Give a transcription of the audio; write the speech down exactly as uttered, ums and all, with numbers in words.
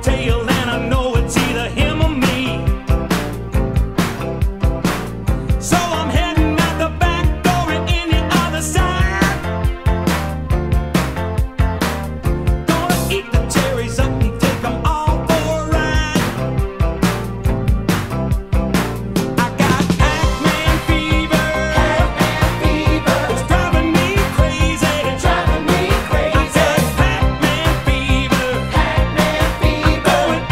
tail, and I know it's either him or me. So I'm heading out the back door and in the other side. Gonna eat the cherries up and take them all for a ride. I got Pac-Man fever, Pac-Man fever. It's driving me crazy, it's driving me crazy. I said Pac-Man fever, Pac-Man fever. I'm going